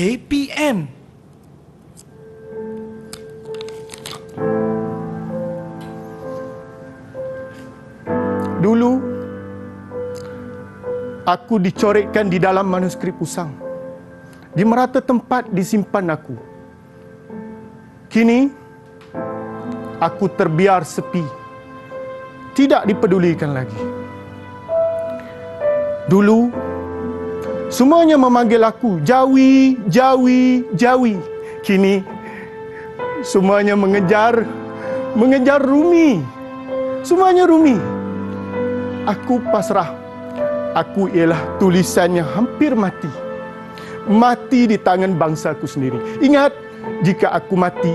KPM. Dulu aku dicoretkan di dalam manuskrip usang. Di merata tempat disimpan aku. Kini aku terbiar sepi. Tidak dipedulikan lagi. Dulu semuanya memanggil aku Jawi, Jawi, Jawi. Kini semuanya mengejar Rumi. Semuanya Rumi. Aku pasrah. Aku ialah tulisannya hampir mati. Mati di tangan bangsaku sendiri. Ingat, jika aku mati,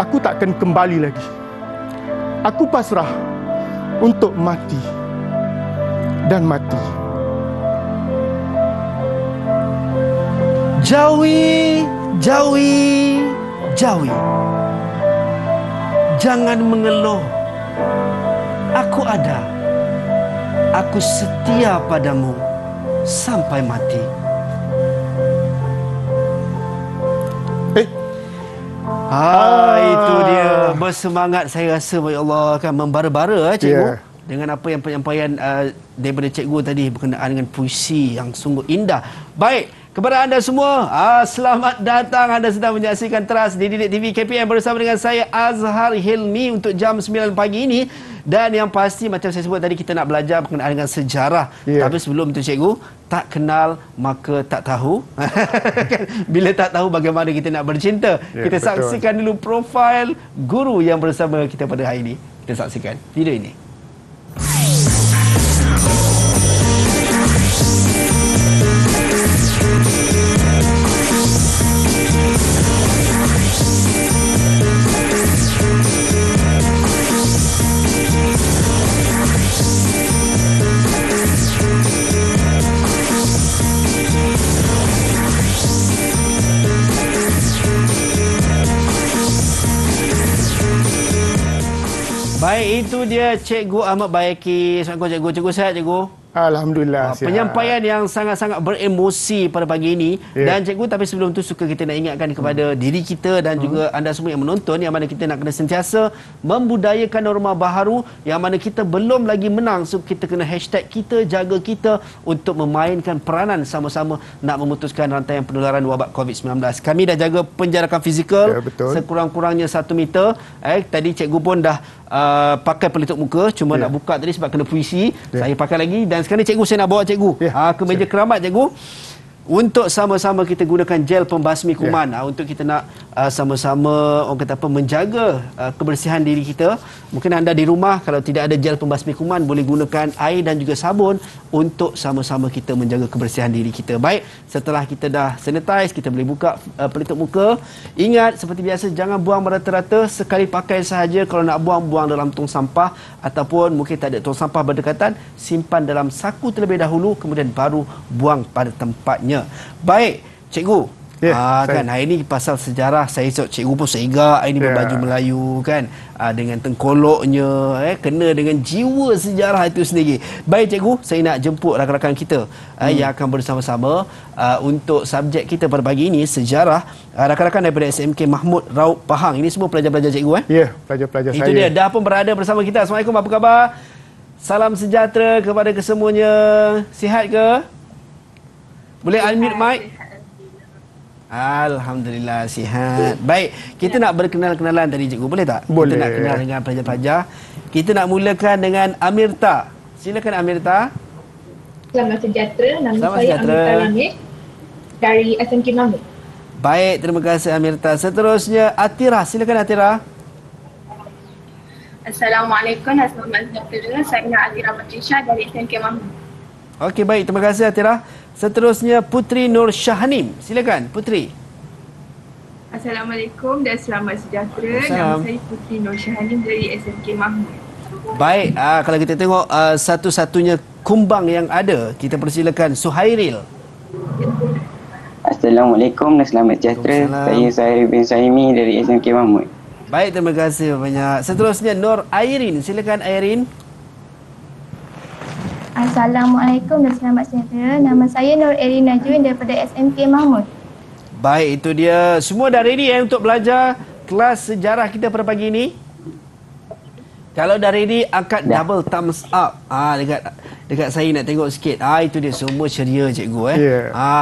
aku takkan kembali lagi. Aku pasrah untuk mati dan mati. Jawi, Jawi, Jawi. Jangan mengeluh. Aku ada. Aku setia padamu sampai mati. Itu dia. Bersemangat saya rasa, ya Allah, kan membara-bara cikgu. Dengan apa yang penyampaian daripada cikgu tadi berkenaan dengan puisi yang sungguh indah. Baik, kepada anda semua, selamat datang. Anda sedang menyaksikan Teras Didik TV KPM bersama dengan saya Azhar Hilmi untuk jam 9 pagi ini. Dan yang pasti macam saya sebut tadi, kita nak belajar berkenaan dengan sejarah. Tapi sebelum itu cikgu, tak kenal maka tak tahu. Bila tak tahu, bagaimana kita nak bercinta? Kita saksikan dulu profil guru yang bersama kita pada hari ini. Kita saksikan video ini. Baik, itu dia Cikgu Ahmad Baihaqi. Assalamualaikum Cikgu. Cikgu sihat Cikgu? Alhamdulillah sihat. Penyampaian yang sangat-sangat beremosi pada pagi ini. Dan Cikgu, tapi sebelum tu suka kita nak ingatkan kepada diri kita dan juga anda semua yang menonton, yang mana kita nak kena sentiasa membudayakan norma baharu yang mana kita belum lagi menang. So kita kena hashtag kita, jaga kita untuk memainkan peranan sama-sama nak memutuskan rantaian penularan wabak COVID-19. Kami dah jaga penjarakan fizikal sekurang-kurangnya 1 meter. Tadi Cikgu pun dah pakai pelitup muka, cuma nak buka tadi sebab kena puisi. Saya pakai lagi, dan sekarang cikgu saya nak bawa cikgu ke meja keramat cikgu untuk sama-sama kita gunakan gel pembasmi kuman untuk kita nak sama-sama orang kata apa menjaga kebersihan diri kita. Mungkin anda di rumah kalau tidak ada gel pembasmi kuman, boleh gunakan air dan juga sabun untuk sama-sama kita menjaga kebersihan diri kita. Baik, setelah kita dah sanitize, kita boleh buka pelitup muka. Ingat seperti biasa, jangan buang merata-rata, sekali pakai sahaja. Kalau nak buang, buang dalam tong sampah, ataupun mungkin tak ada tong sampah berdekatan, simpan dalam saku terlebih dahulu, kemudian baru buang pada tempatnya. Baik, cikgu. Kan hari ni pasal sejarah, saya cikgu pun segar hari ni berbaju Melayu kan, dengan tengkoloknya, kena dengan jiwa sejarah itu sendiri. Baik cikgu, saya nak jemput rakan-rakan kita yang akan bersama-sama untuk subjek kita pada pagi ini, sejarah. Rakan-rakan daripada SMK Mahmud Raub Pahang. Ini semua pelajar-pelajar cikgu kan? Pelajar-pelajar saya. Itu dia, dah pun berada bersama kita. Assalamualaikum, apa khabar? Salam sejahtera kepada kesemuanya. Sihat ke? Boleh unmute mic? Alhamdulillah, sihat. Baik, kita nak berkenal-kenalan tadi cikgu, boleh tak? Boleh. Kita nak kenal dengan pelajar-pelajar. Kita nak mulakan dengan Amirta. Silakan Amirta. Selamat sejahtera, nama saya Amirta Lamid dari SMK Mahmud. Baik, terima kasih Amirta. Seterusnya Atira, silakan Atira. Assalamualaikum, selamat sejahtera. Saya Atira Matishah dari SMK Mahmud. Okey, baik, terima kasih Atira. Seterusnya Puteri Nur Syahanim. Silakan Puteri. Assalamualaikum dan selamat sejahtera. Nama saya Puteri Nur Syahanim dari SMK Mahmud. Baik, kalau kita tengok satu-satunya kumbang yang ada, kita persilakan Suhairil. Assalamualaikum dan selamat sejahtera. Saya Syair bin Sahimi dari SMK Mahmud. Baik, terima kasih banyak. Seterusnya Nur Erina. Silakan Erina. Assalamualaikum dan selamat sejahtera. Nama saya Nur Erina Juin daripada SMK Mahmud. Baik, itu dia. Semua dah ready untuk belajar kelas sejarah kita pada pagi ini? Kalau dah ready, angkat double thumbs up. Dekat saya nak tengok sikit. Itu dia, semua ceria cikgu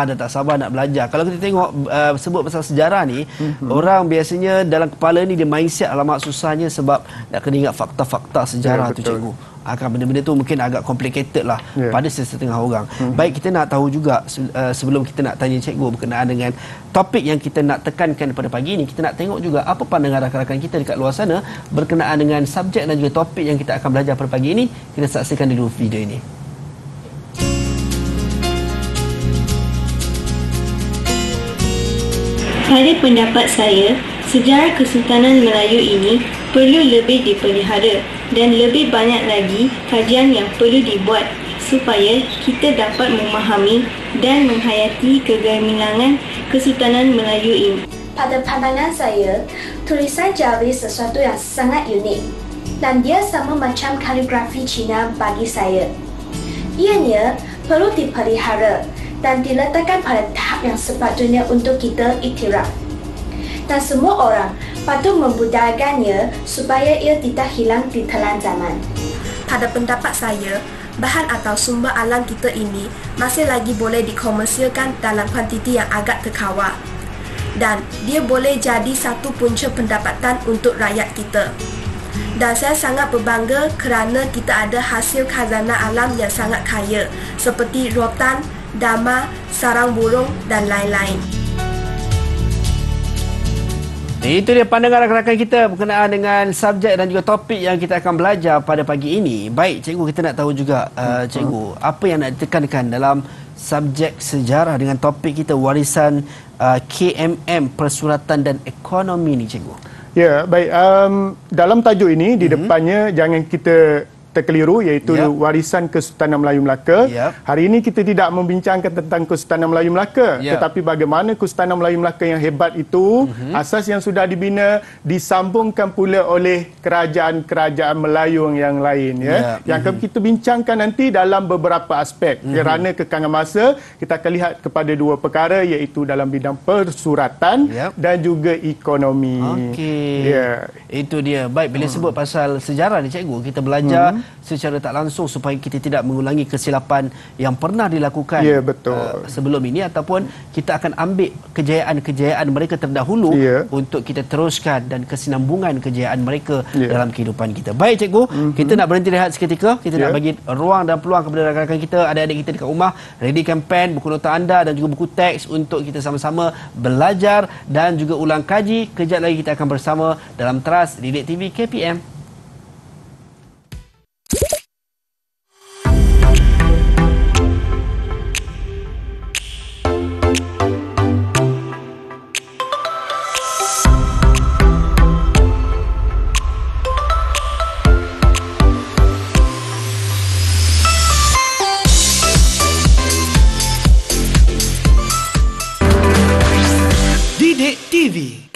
dah tak sabar nak belajar. Kalau kita tengok sebut pasal sejarah ni, orang biasanya dalam kepala ni dia mindset alamak susahnya sebab nak kena ingat fakta-fakta sejarah tu cikgu. Benda-benda tu mungkin agak complicated lah pada setengah orang. Baik, kita nak tahu juga sebelum kita nak tanya cikgu berkenaan dengan topik yang kita nak tekankan pada pagi ini, kita nak tengok juga apa pandangan rakan-rakan kita dekat luar sana berkenaan dengan subjek dan juga topik yang kita akan belajar pada pagi ini. Kita saksikan dulu video ini. Pada pendapat saya, sejarah Kesultanan Melayu ini perlu lebih dipelihara dan lebih banyak lagi kajian yang perlu dibuat supaya kita dapat memahami dan menghayati kegemilangan Kesultanan Melayu ini. Pada pandangan saya, tulisan Jawi sesuatu yang sangat unik dan dia sama macam kaligrafi Cina bagi saya. Ianya perlu dipelihara dan diletakkan pada tahap yang sepatutnya untuk kita iktiraf. Dan semua orang patut membudayakannya supaya ia tidak hilang di telan zaman. Pada pendapat saya, bahan atau sumber alam kita ini masih lagi boleh dikomersialkan dalam kuantiti yang agak terkawal. Dan dia boleh jadi satu punca pendapatan untuk rakyat kita. Dan saya sangat berbangga kerana kita ada hasil khazanah alam yang sangat kaya seperti rotan, dama, sarang burung dan lain-lain. Itu dia pandangan rakan-rakan kita berkenaan dengan subjek dan juga topik yang kita akan belajar pada pagi ini. Baik, cikgu, kita nak tahu juga cikgu, apa yang nak ditekankan dalam subjek sejarah dengan topik kita warisan KMM, persuratan dan ekonomi ni cikgu? Ya, baik. Dalam tajuk ini di depannya jangan kita terkeliru, iaitu warisan Kesultanan Melayu Melaka. Hari ini kita tidak membincangkan tentang Kesultanan Melayu Melaka, tetapi bagaimana Kesultanan Melayu Melaka yang hebat itu, asas yang sudah dibina, disambungkan pula oleh kerajaan-kerajaan Melayu yang lain. Yang akan kita bincangkan nanti dalam beberapa aspek. Kerana kekangan masa, kita akan lihat kepada dua perkara, iaitu dalam bidang persuratan dan juga ekonomi. Itu dia. Baik, bila sebut pasal sejarah ni cikgu, kita belajar secara tak langsung supaya kita tidak mengulangi kesilapan yang pernah dilakukan sebelum ini, ataupun kita akan ambil kejayaan-kejayaan mereka terdahulu untuk kita teruskan dan kesinambungan kejayaan mereka dalam kehidupan kita. Baik cikgu, kita nak berhenti rehat seketika. Kita nak bagi ruang dan peluang kepada rakan-rakan kita, adik-adik kita dekat rumah. Readykan pen, buku nota anda dan juga buku teks untuk kita sama-sama belajar dan juga ulang kaji. Kejap lagi kita akan bersama dalam Teras Didik TV KPM.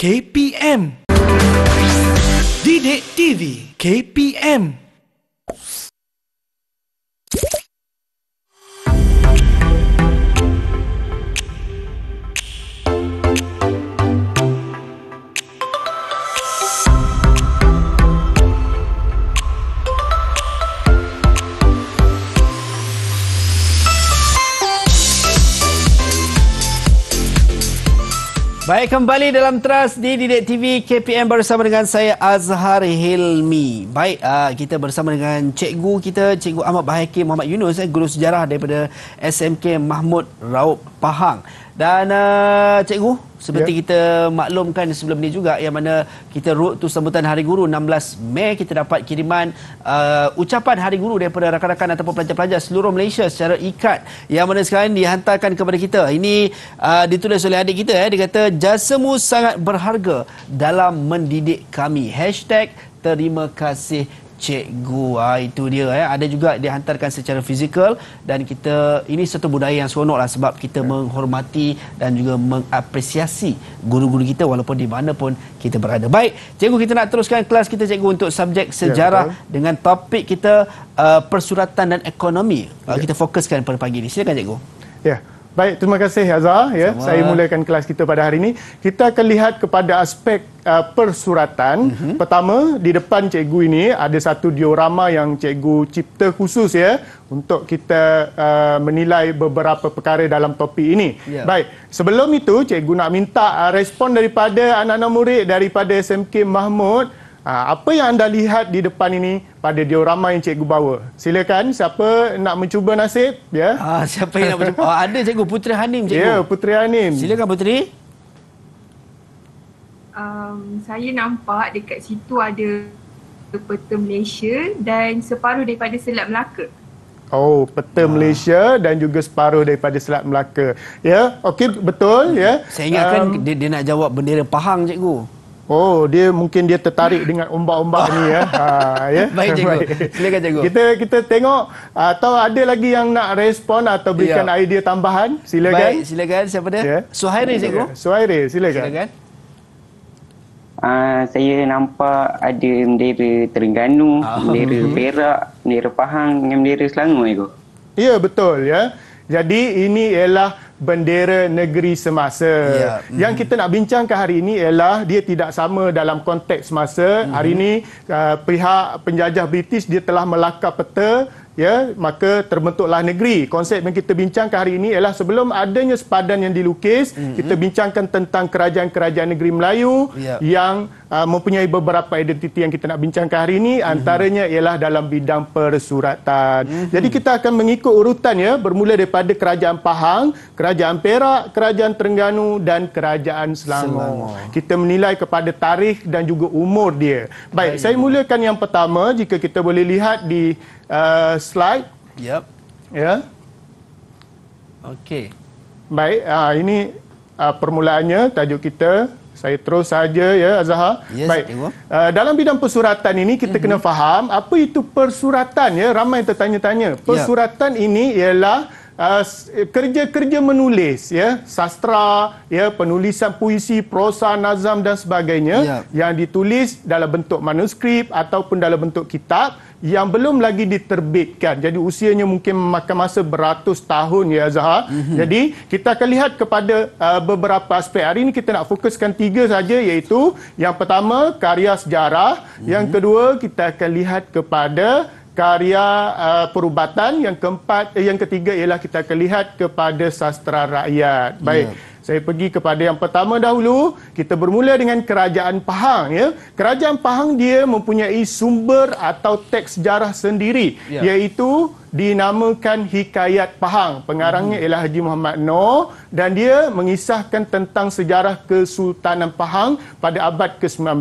KPM Didik TV KPM. Baik, kembali dalam Teras di Didik TV KPM bersama dengan saya Azhar Hilmi. Baik, kita bersama dengan cikgu kita, Cikgu Ahmad Baihaqi Muhammad Yunus, guru sejarah daripada SMK Mahmud Raub Pahang. Dan cikgu, seperti kita maklumkan sebelum ni juga, yang mana kita road tu sambutan Hari Guru 16 Mei, kita dapat kiriman ucapan Hari Guru daripada rakan-rakan ataupun pelajar-pelajar seluruh Malaysia secara ikat, yang mana sekarang dihantarkan kepada kita. Ini ditulis oleh adik kita, dia kata, jasamu sangat berharga dalam mendidik kami. #Terima Kasih cikgu. Itu dia ya. Ada juga dihantarkan secara fizikal, dan kita ini satu budaya yang seronoklah sebab kita menghormati dan juga mengapresiasi guru-guru kita walaupun di mana pun kita berada. Baik, cikgu, kita nak teruskan kelas kita cikgu untuk subjek sejarah dengan topik kita persuratan dan ekonomi. Kita fokuskan pada pagi ini. Silakan cikgu. Ya. Baik, terima kasih Azhar. Ya, saya mulakan kelas kita pada hari ini. Kita akan lihat kepada aspek persuratan. Pertama, di depan cikgu ini ada satu diorama yang cikgu cipta khusus ya untuk kita menilai beberapa perkara dalam topik ini. Baik, sebelum itu cikgu nak minta respon daripada anak-anak murid daripada SMK Mahmud. Apa yang anda lihat di depan ini pada diorama yang cikgu bawa? Silakan, siapa nak mencuba nasib? Ya. Siapa yang nak mencuba? Ada cikgu, Puteri Hanim cikgu. Ya, Puteri Hanim. Silakan Puteri. Saya nampak dekat situ ada peta Malaysia dan separuh daripada Selat Melaka. Oh, peta Malaysia dan juga separuh daripada Selat Melaka. Ya, okey, betul ya. Saya ingatkan dia nak jawab bendera Pahang cikgu. Oh, dia mungkin dia tertarik dengan ombak-ombak ni ya. Ya. Baik cikgu. Silakan cikgu. Kita tengok atau ada lagi yang nak respon atau berikan idea tambahan. Silakan. Baik, silakan. Siapa dia? Suhairil cikgu. Suhairil, silakan. Saya nampak ada bendera Terengganu, bendera Perak, bendera Pahang dengan bendera Selangor cikgu. Ya, betul ya. Jadi ini ialah bendera negeri semasa. Yang kita nak bincangkan hari ini ialah dia tidak sama dalam konteks masa. Hari ini pihak penjajah British dia telah melakar peta, ya, maka terbentuklah negeri. Konsep yang kita bincangkan hari ini ialah sebelum adanya sepadan yang dilukis, kita bincangkan tentang kerajaan-kerajaan negeri Melayu yang mempunyai beberapa identiti yang kita nak bincangkan hari ini, antaranya ialah dalam bidang persuratan. Jadi kita akan mengikut urutan ya, bermula daripada kerajaan Pahang, kerajaan Perak, kerajaan Terengganu dan kerajaan Selangor. Kita menilai kepada tarikh dan juga umur dia. Baik, saya mulakan yang pertama. Jika kita boleh lihat di slide. Okey. Baik, ini permulaannya, tajuk kita. Saya terus saja ya Azhar. Baik. Dalam bidang persuratan ini kita kena faham apa itu persuratan ya. Ramai yang tertanya-tanya. Persuratan ini ialah kerja-kerja menulis ya, sastra ya, penulisan puisi, prosa, nazam dan sebagainya yang ditulis dalam bentuk manuskrip ataupun dalam bentuk kitab yang belum lagi diterbitkan. Jadi usianya mungkin memakan masa beratus tahun ya Azhar. Jadi kita akan lihat kepada beberapa aspek. Hari ini kita nak fokuskan tiga saja, iaitu yang pertama karya sejarah, yang kedua kita akan lihat kepada karya perubatan, yang keempat yang ketiga ialah kita akan lihat kepada sastra rakyat. Baik. Saya pergi kepada yang pertama dahulu. Kita bermula dengan kerajaan Pahang ya. Kerajaan Pahang dia mempunyai sumber atau teks sejarah sendiri, iaitu dinamakan Hikayat Pahang. Pengarangnya ialah Haji Muhammad Noh dan dia mengisahkan tentang sejarah Kesultanan Pahang pada abad ke-19.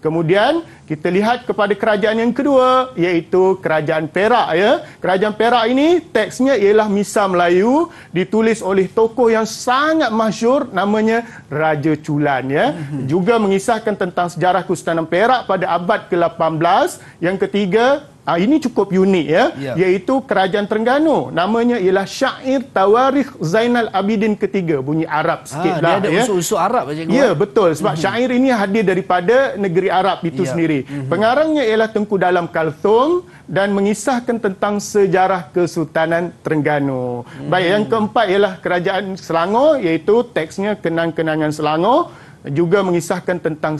Kemudian kita lihat kepada kerajaan yang kedua, iaitu kerajaan Perak ya. Kerajaan Perak ini teksnya ialah Misa Melayu, ditulis oleh tokoh yang sangat masyhur namanya Raja Chulan ya. Juga mengisahkan tentang sejarah Kesultanan Perak pada abad ke-18. Yang ketiga, ini cukup unik ya, iaitu kerajaan Terengganu. Namanya ialah Syair Tawarikh Zainal Abidin ketiga. Bunyi Arab sikit lah. Dia ada unsur-unsur Arab cikgu. Ya, betul. Sebab syair ini hadir daripada negeri Arab itu sendiri. Pengarangnya ialah Tengku Dalam Kalthong dan mengisahkan tentang sejarah Kesultanan Terengganu. Baik, yang keempat ialah kerajaan Selangor, iaitu teksnya Kenang-Kenangan Selangor, juga mengisahkan tentang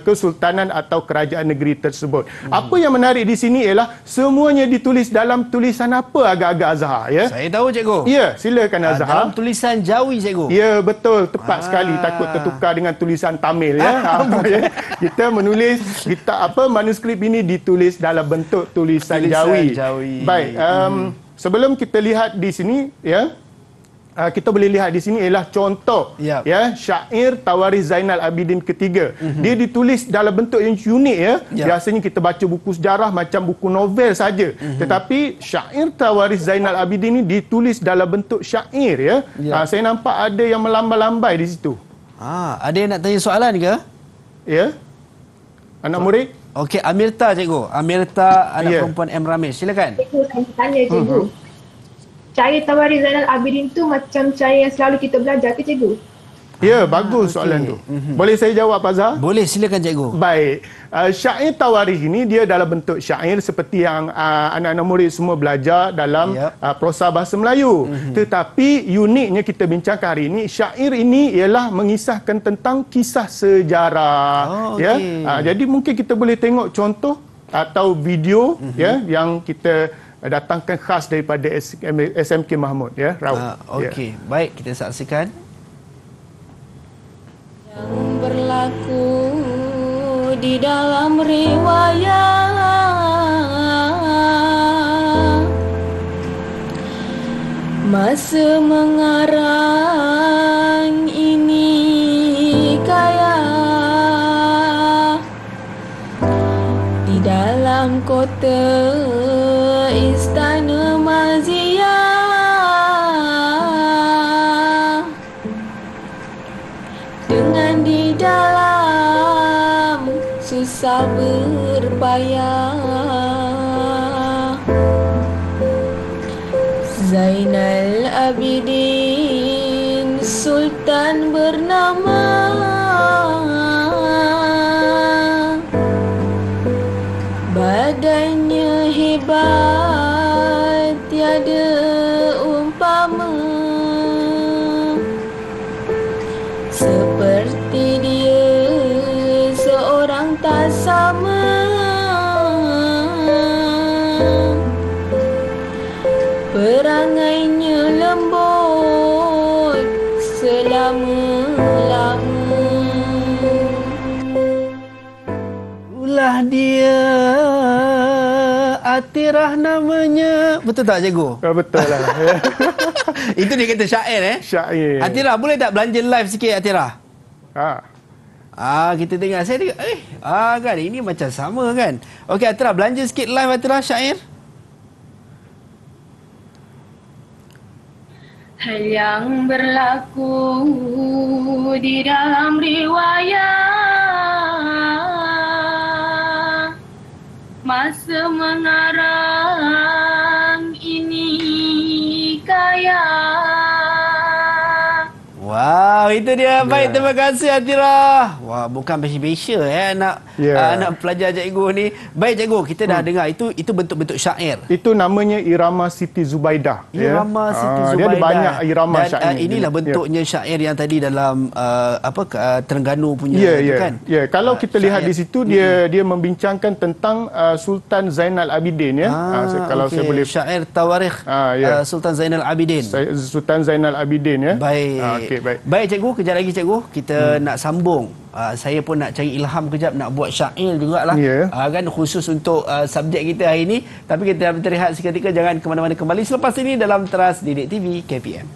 kesultanan atau kerajaan negeri tersebut. Apa yang menarik di sini ialah semuanya ditulis dalam tulisan apa agak-agak Azhar ya? Saya tahu cikgu. Ya, silakan Azhar. Dalam tulisan Jawi cikgu. Ya, betul, tepat sekali. Takut tertukar dengan tulisan Tamil ya. Kita menulis kita manuskrip ini ditulis dalam bentuk tulisan Jawi. Baik, sebelum kita lihat di sini ya, kita boleh lihat di sini ialah contoh ya, Syair Tawarikh Zainal Abidin ketiga. Dia ditulis dalam bentuk yang unik ya. Biasanya kita baca buku sejarah macam buku novel saja. Tetapi Syair Tawarikh Zainal Abidin ini ditulis dalam bentuk syair ya. Saya nampak ada yang melambai-lambai di situ. Ada yang nak tanya soalan ke? Ya. Anak murid? Okey, Amirta cikgu. Amirta anak perempuan M. Ramesh. Silakan. Tanya cikgu. Syair Tawarikh Zainal Abidin tu macam syair yang selalu kita belajar ke cikgu? Ya, bagus soalan tu. Boleh saya jawab, Pak Azhar? Boleh, silakan cikgu. Baik. Syair Tawarikh ini dia dalam bentuk syair seperti yang anak-anak murid semua belajar dalam prosa bahasa Melayu. Tetapi uniknya kita bincangkan hari ini, syair ini ialah mengisahkan tentang kisah sejarah. Jadi mungkin kita boleh tengok contoh atau video yang kita datangkan khas daripada SMK Mahmud Raub. Okey, baik, kita saksikan. Yang berlaku di dalam riwayat masa mengarang ini kaya di dalam kota istana Mazia dengan di dalam susah berpayah Zainal Abidin Sultan bernama badannya hebat tiada umpama seperti dia seorang tak sama perangainya lembut selama-lama ulah dia Atirah namanya. Betul tak cikgu? Betul lah. Itu dia kata syair syair. Atirah, boleh tak belanja live sikit Atirah? Kita dengar. Saya dengar kan ini macam sama kan. Okey Atirah, belanja sikit live Atirah syair. Hal yang berlaku di dalam riwayat masa mengarang ini kaya. Wow, itu dia. Baik, terima kasih Atira. Wah, bukan biasa-biasa anak pelajar cikgu ni. Baik cikgu, kita dah dengar itu bentuk-bentuk syair. Itu namanya Irama Siti Zubaidah. Irama Siti Zubaidah. Dia ada banyak irama syair. Inilah bentuknya syair yang tadi dalam Terengganu punya kan. Kalau kita lihat di situ dia membincangkan tentang Sultan Zainal Abidin kalau saya boleh syair Tawarikh Sultan Zainal Abidin. Sultan Zainal Abidin Baik. Baik cikgu, kejap lagi cikgu kita nak sambung. Saya pun nak cari ilham kejap, nak buat syair jugalah kan, khusus untuk subjek kita hari ini. Tapi kita dah berehat seketika, jangan ke mana-mana, kembali selepas ini dalam Teras Didik TV KPM.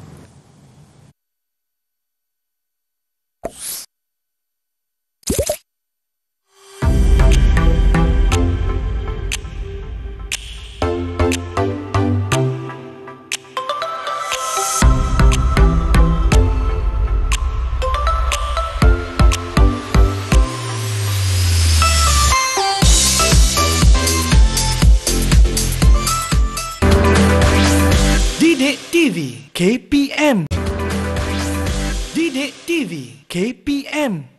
KPM Didik TV KPM.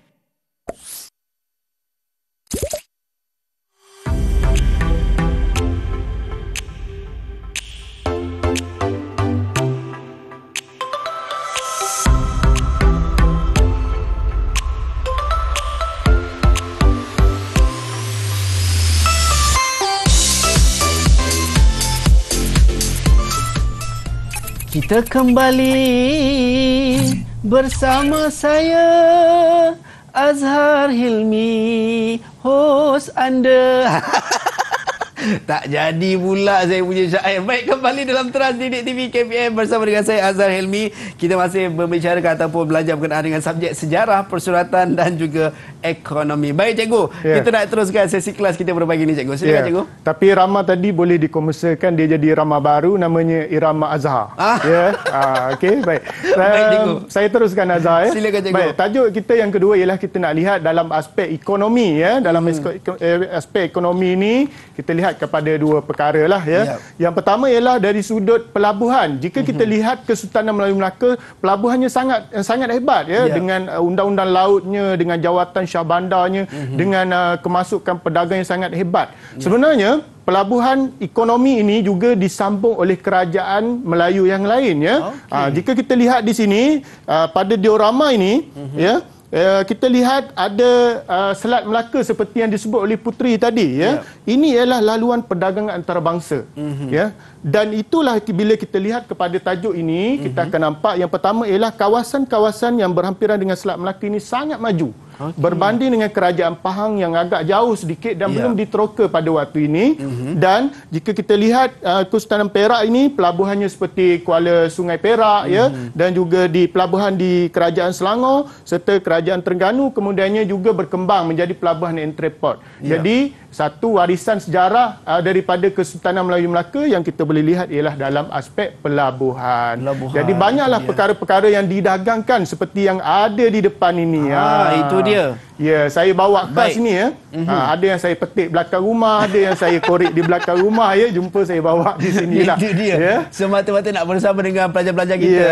Kita kembali bersama saya Azhar Hilmi, host anda. Tak jadi pula saya punya syair. Baik, kembali dalam Teras Didik TV KPM bersama dengan saya Azhar Hilmi. Kita masih berbicara ataupun belajar berkenaan dengan subjek sejarah, persuratan dan juga ekonomi. Baik cikgu, kita nak teruskan sesi kelas kita berbagi ni cikgu. Silakan cikgu. Tapi irama tadi boleh dikomersialkan, dia jadi irama baru namanya Irama Azhar. Okey, baik. Saya teruskan Azhar ya. Silakan cikgu. Baik, tajuk kita yang kedua ialah kita nak lihat dalam aspek ekonomi ya. Dalam aspek ekonomi ni kita lihat kepada dua perkara lah ya. Yang pertama ialah dari sudut pelabuhan. Jika kita lihat Kesultanan Melayu Melaka, pelabuhannya sangat hebat ya, dengan undang-undang lautnya, dengan jawatan syah bandarnya, dengan kemasukan pedagang yang sangat hebat. Sebenarnya pelabuhan ekonomi ini juga disambung oleh kerajaan Melayu yang lain ya. Jika kita lihat di sini pada diorama ini ya, kita lihat ada Selat Melaka seperti yang disebut oleh Puteri tadi ya. Ini ialah laluan perdagangan antarabangsa ya. Dan itulah bila kita lihat kepada tajuk ini, kita akan nampak yang pertama ialah kawasan-kawasan yang berhampiran dengan Selat Melaka ini sangat maju berbanding dengan kerajaan Pahang yang agak jauh sedikit dan belum diteroka pada waktu ini. Dan jika kita lihat Kesultanan Perak ini, pelabuhannya seperti Kuala Sungai Perak ya, dan juga di pelabuhan di kerajaan Selangor serta kerajaan Terengganu, kemudiannya juga berkembang menjadi pelabuhan entrepot. Jadi satu warisan sejarah daripada Kesultanan Melayu Melaka yang kita boleh lihat ialah dalam aspek pelabuhan. Jadi banyaklah perkara-perkara yang didagangkan seperti yang ada di depan ini. Itu dia. Ya, saya bawa khas ni ya. Ada yang saya petik belakang rumah, ada yang saya korek di belakang rumah ya. Jumpa saya bawa di sinilah. Itu dia. Ya. Semata-mata nak bersama dengan pelajar-pelajar kita.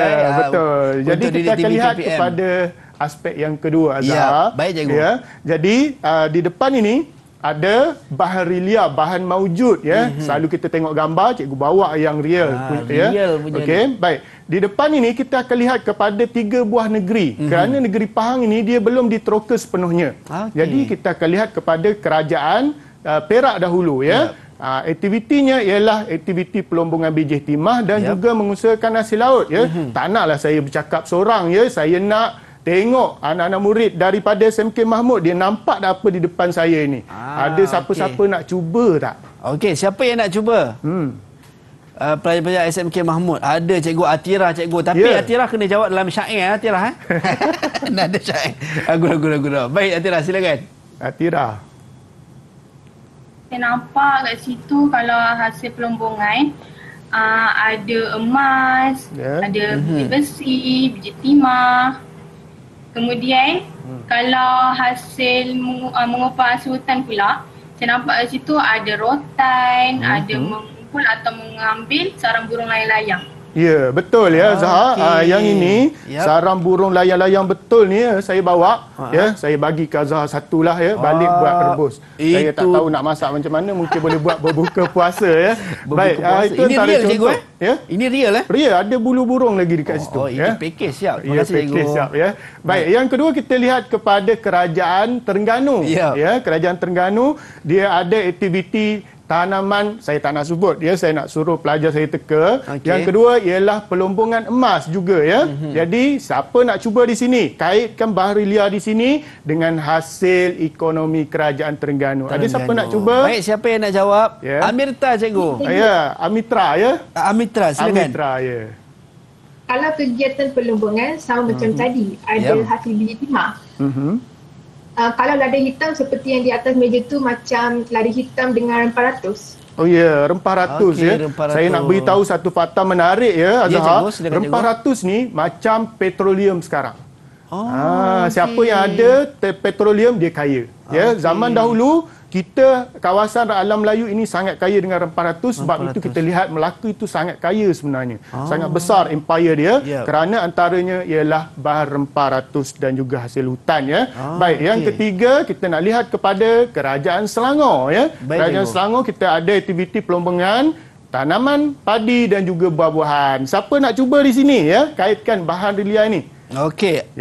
Betul. Jadi kita akan lihat kepada aspek yang kedua Azhar. Jadi di depan ini ada bahan relia, bahan maujud ya. Selalu kita tengok gambar, cikgu bawa yang real baik. Di depan ini kita akan lihat kepada tiga buah negeri. Kerana negeri Pahang ini dia belum diteroka sepenuhnya. Jadi kita akan lihat kepada kerajaan Perak dahulu ya. Aktivitinya ialah aktiviti pelombongan bijih timah dan juga mengusahakan hasil laut ya. Tak naklah saya bercakap seorang ya. Saya nak tengok anak-anak murid daripada SMK Mahmud, dia nampak dah apa di depan saya ini. Ada siapa-siapa nak cuba tak? Okey, siapa yang nak cuba? Pelajar-pelajar SMK Mahmud. Ada cikgu Atira, cikgu. Tapi Atira kena jawab dalam syair, Atira. Nak ada syair. Guna. Baik, Atira, silakan. Atira. Saya nampak kat situ kalau hasil pelombongan, ada emas, ada besi, biji timah. Kemudian kalau hasil mengupas hutan pula, saya nampak di situ ada rotan, ada mengumpul atau mengambil sarang burung layang-layang. Ya, betul ya Zahar. Yang ini sarang burung layang-layang betul ni saya bawa ya. Saya bagi ke Zahar satulah ya, balik buat rebus. Saya tak tahu nak masak macam mana, mungkin boleh buat berbuka puasa ya. Baik, itu ini real cikgu ya. Ini real eh? Real, ada bulu burung lagi dekat situ ya. Ini package siap. Terima kasih cikgu. Siap ya. Baik, yang kedua kita lihat kepada kerajaan Terengganu ya. Kerajaan Terengganu dia ada aktiviti tanaman, saya tak nak sebut ya, saya nak suruh pelajar saya teka. Yang kedua ialah pelombongan emas juga ya. Jadi siapa nak cuba di sini, kaitkan bahan relia di sini dengan hasil ekonomi kerajaan Terengganu. Ada siapa nak cuba? Baik, siapa yang nak jawab? Amirta cikgu. Amirta ya. Amirta, silakan. Amirta ya. Kalau kegiatan pelombongan sama macam tadi, ada hasil biji timah. Kalau lada hitam seperti yang di atas meja tu macam lada hitam dengan rempah ratus. Rempah ratus ya. Rempah ratus. Saya nak beritahu satu fakta menarik ya Azhar. Rempah ratus ni macam petroleum sekarang. Siapa yang ada petroleum dia kaya. Ya, zaman dahulu kita kawasan alam Melayu ini sangat kaya dengan rempah ratus, sebab itu kita lihat Melaka itu sangat kaya sebenarnya. Sangat besar empire dia kerana antaranya ialah bahan rempah ratus dan juga hasil hutan ya. Baik, yang ketiga kita nak lihat kepada kerajaan Selangor ya. Kerajaan Selangor kita ada aktiviti pelombongan tanaman padi dan juga buah-buahan. Siapa nak cuba di sini ya, kaitkan bahan relia ini.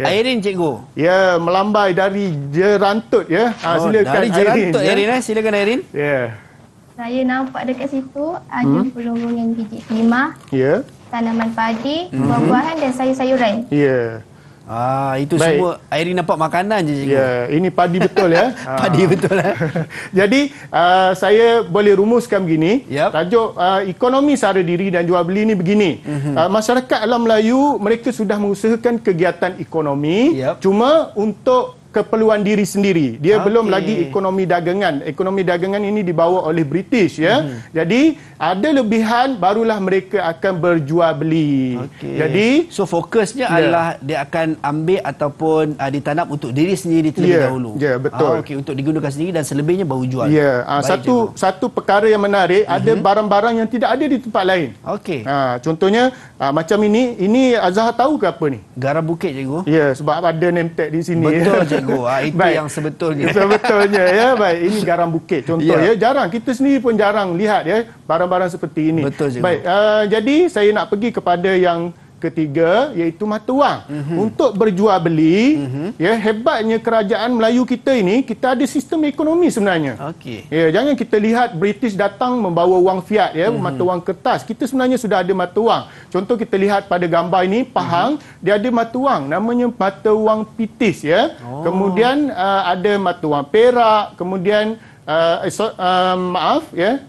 Airin cikgu. Melambai dari jerantut ya. Silakan dari jerantut Airin. Silakan Airin. Saya nampak dekat situ ada pelombongan biji timah, tanaman padi, buah-buahan dan sayur-sayuran. Itu baik. Semua Airi nampak makanan je cikgu. Ya, ini padi betul ya. Padi betul ya. Jadi saya boleh rumuskan begini. Yep. Tajuk ekonomi sara diri dan jual beli ni begini. Masyarakat alam Melayu mereka sudah mengusahakan kegiatan ekonomi, yep, cuma untuk keperluan diri sendiri. Dia belum lagi ekonomi dagangan. Ekonomi dagangan ini dibawa oleh British ya. Jadi ada lebihan barulah mereka akan berjual beli. Jadi so fokusnya adalah dia akan ambil ataupun ditanam untuk diri sendiri terlebih dahulu. Ya, betul. Untuk digunakan sendiri dan selebihnya baru jual. Ya, satu perkara yang menarik, ada barang-barang yang tidak ada di tempat lain. Contohnya macam ini, Azhar tahu ke apa ni? Garam bukit cikgu. Ya, sebab ada name tag di sini. Betul cikgu. Itu baik. Yang sebetulnya. Sebetulnya ya, baik. Ini garam bukit contoh ya. Jarang kita sendiri pun jarang lihat ya barang-barang seperti ini. Betul, baik. Jadi saya nak pergi kepada yang ketiga iaitu mata wang. Untuk berjual beli, ya, hebatnya kerajaan Melayu kita ini, kita ada sistem ekonomi sebenarnya. Ya, jangan kita lihat British datang membawa wang fiat ya, mata wang kertas. Kita sebenarnya sudah ada mata wang. Contoh kita lihat pada gambar ini Pahang, dia ada mata wang namanya mata wang pitis ya. Kemudian ada mata wang Perak, kemudian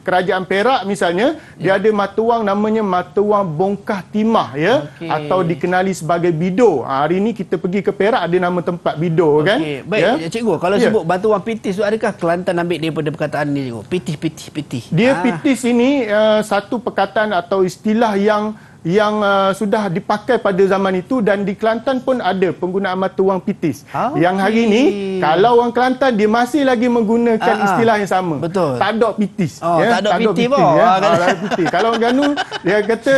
kerajaan Perak misalnya, dia ada mata wang namanya mata wang bongkah timah ya, atau dikenali sebagai bido. Hari ini kita pergi ke Perak ada nama tempat bido kan. Baik cikgu, kalau sebut mata wang pitis tu, adakah Kelantan ambil daripada perkataan ni cikgu? Pitis. Dia pitis ini satu perkataan atau istilah yang sudah dipakai pada zaman itu, dan di Kelantan pun ada penggunaan mata wang pitis. Yang hari ini kalau orang Kelantan dia masih lagi menggunakan istilah yang sama. Tadok pitis. Tadok pitis boh. Kalau orang Ganu dia kata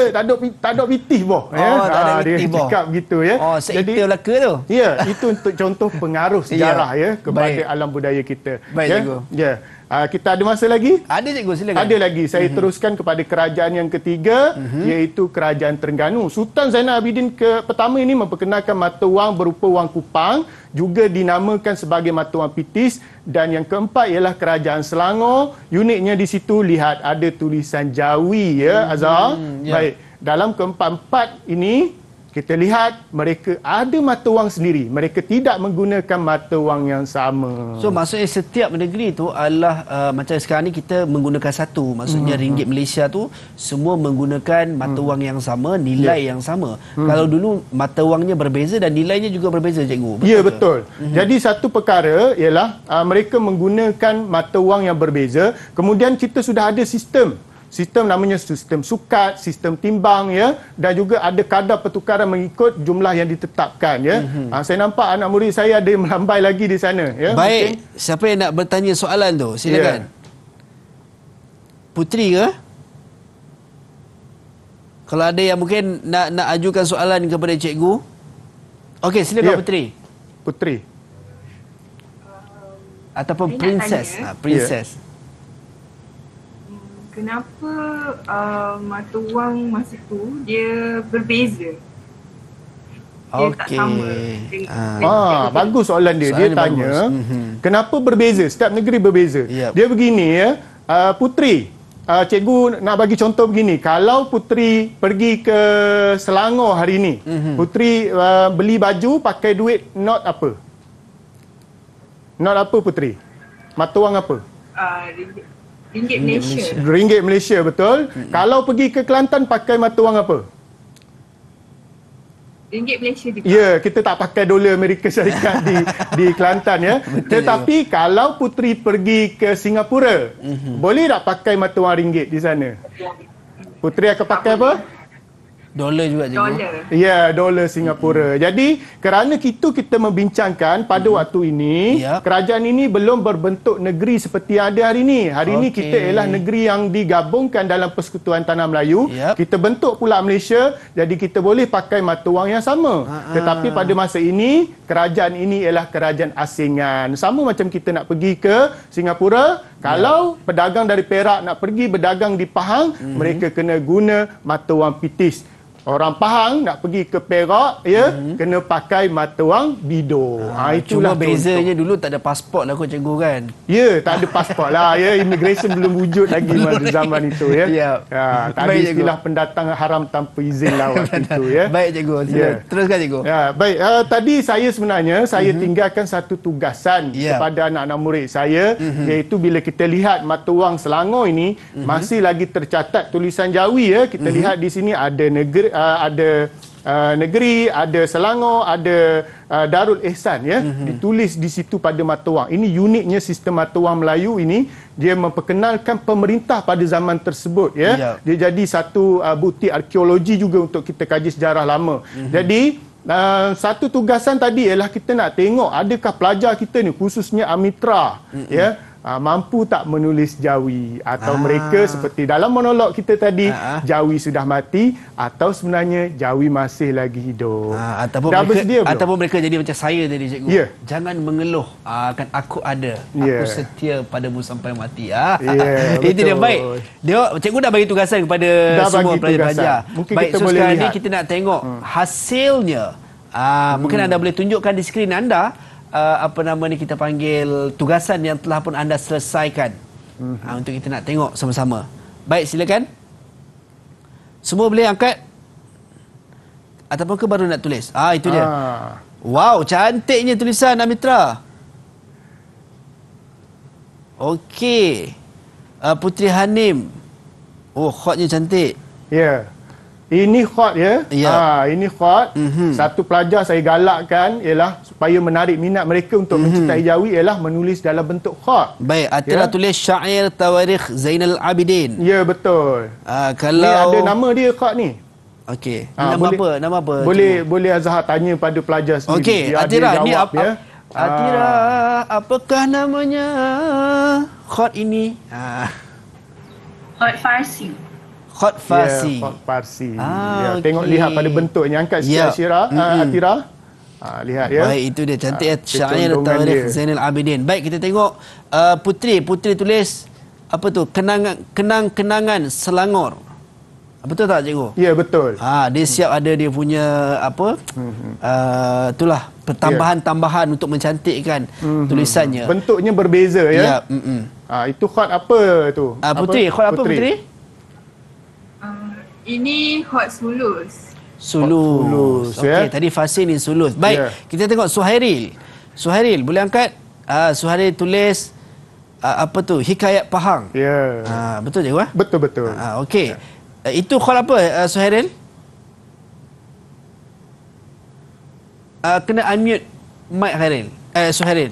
tadok pitis boh ya. Dia cakap begitu ya. Jadi Melaka tu. Ya, itu untuk contoh pengaruh sejarah ya kepada alam budaya kita. Baik cikgu. Ya. Kita ada masa lagi? Ada cikgu, silakan. Ada lagi. Saya teruskan kepada kerajaan yang ketiga, iaitu kerajaan Terengganu. Sultan Zainal Abidin pertama ini memperkenalkan mata wang berupa wang kupang, juga dinamakan sebagai mata wang pitis. Dan yang keempat ialah kerajaan Selangor. Uniknya di situ lihat ada tulisan Jawi ya, Azhar. Baik. Dalam keempat-empat ini kita lihat mereka ada mata wang sendiri. Mereka tidak menggunakan mata wang yang sama. So maksudnya setiap negeri tu adalah macam sekarang ni kita menggunakan satu. Maksudnya ringgit Malaysia tu semua menggunakan mata wang yang sama, nilai yang sama. Kalau dulu mata wangnya berbeza dan nilainya juga berbeza cikgu. Ya betul. Jadi satu perkara ialah mereka menggunakan mata wang yang berbeza. Kemudian kita sudah ada sistem. Sistem namanya sistem sukat, sistem timbang ya, dan juga ada kadar pertukaran mengikut jumlah yang ditetapkan ya. Saya nampak anak murid saya ada melambai lagi di sana ya. Baik, mungkin siapa yang nak bertanya soalan tu silakan. Puteri ke? Kalau ada yang mungkin nak ajukan soalan kepada cikgu. Okey, silakan Puteri. Puteri. Ataupun princess, princess. Kenapa mata wang masa tu dia berbeza? Dia tak sama. Bagus soalan dia. Soalan dia tanya, kenapa berbeza? Setiap negeri berbeza. Dia begini ya, Puteri. Cikgu nak bagi contoh begini. Kalau Puteri pergi ke Selangor hari ini, Puteri beli baju pakai duit not apa? Not apa Puteri? Mata wang apa? Ringgit Malaysia. Ringgit Malaysia, betul. Kalau pergi ke Kelantan pakai mata wang apa? Ringgit Malaysia juga. Ya, kita tak pakai dolar Amerika Syarikat di Kelantan ya. Tetapi kalau Puteri pergi ke Singapura, boleh tak pakai mata wang ringgit di sana? Puteri akan pakai apa? Dolar juga cikgu. Ya, dolar Singapura. Jadi kerana kita membincangkan pada waktu ini, kerajaan ini belum berbentuk negeri seperti yang ada hari ini. Hari ini kita ialah negeri yang digabungkan dalam Persekutuan Tanah Melayu. Kita bentuk pula Malaysia, jadi kita boleh pakai mata wang yang sama. Tetapi pada masa ini, kerajaan ini ialah kerajaan asingan. Sama macam kita nak pergi ke Singapura, kalau pedagang dari Perak nak pergi berdagang di Pahang, mereka kena guna mata wang pitis. Orang Pahang nak pergi ke Perak, ya, kena pakai mata wang bidor. Itulah bezanya dulu tak ada pasport lah kot cikgu kan. Ya, tak ada pasport lah ya. Immigration belum wujud lagi pada zaman itu ya. Ya. Tak ada istilah pendatang haram tanpa izin lah waktu itu ya. Baik cikgu. Ya. Teruskan cikgu. Ya, baik. Tadi saya sebenarnya saya tinggalkan satu tugasan kepada anak-anak murid saya, iaitu bila kita lihat mata wang Selangor ini masih lagi tercatat tulisan Jawi ya. Kita lihat di sini ada negeri, ada Selangor, ada Darul Ehsan ya, ditulis di situ pada mata wang. Ini uniknya sistem mata wang Melayu ini, dia memperkenalkan pemerintah pada zaman tersebut ya. Dia jadi satu bukti arkeologi juga untuk kita kaji sejarah lama. Jadi satu tugasan tadi ialah kita nak tengok adakah pelajar kita ni, khususnya Amitra ya, mampu tak menulis Jawi, atau mereka seperti dalam monolog kita tadi, Jawi sudah mati atau sebenarnya Jawi masih lagi hidup, ataupun mereka jadi macam saya tadi cikgu, jangan mengeluh, kan aku ada, aku setia padamu sampai mati. Itu dia. Baik, cikgu dah bagi tugasan kepada semua pelajar-pelajar. Baik, so sekarang ni kita nak tengok hasilnya. Mungkin anda boleh tunjukkan di skrin anda kita panggil tugasan yang telah pun anda selesaikan, untuk kita nak tengok sama-sama. Baik, silakan. Semua boleh angkat ataupun ke baru nak tulis? Itu dia. Wow, cantiknya tulisan Amitra. Okey, Puteri Hanim. Oh, khotnya cantik. Ya. Ini khot ya. Ini khot. Satu pelajar saya galakkan ialah supaya menarik minat mereka untuk mencintai Jawi ialah menulis dalam bentuk khot. Baik, Atira tulis Syair Tawarikh Zainal Abidin. Ya, betul. Kalau ni ada nama dia khot ni. Okey. Nama apa? Boleh Azhar tanya pada pelajar sendiri. Okey, Atira ni apa? Ya. Atira, apakah namanya khot ini? Khat Farsi. Khat Farsi. Khat Farsi. Tengok, lihat pada bentuknya. Angkat sikit Atira. Atira. Lihat ya. Baik, itu dia. Cantik Syair Tawarikh Zainal Abidin. Baik, kita tengok Puteri. Puteri tulis apa tu? Kenang-Kenangan Selangor. Betul tak cikgu? Ya, betul. Dia siap ada dia punya apa? Itulah pertambahan-tambahan untuk mencantikkan tulisannya. Bentuknya berbeza ya. Ya, itu khat apa tu? Puteri, khat apa Puteri? Ini Khat Sulus. Sulus. Okey, tadi Fasin ni Sulus. Baik, kita tengok Suhairil. Suhairil, boleh angkat? Suhairil tulis Hikayat Pahang. Ya. Betul cikgu? Betul. Okey. Itu khat apa Suhairil? Kena unmute mic Khairil. Suhairil.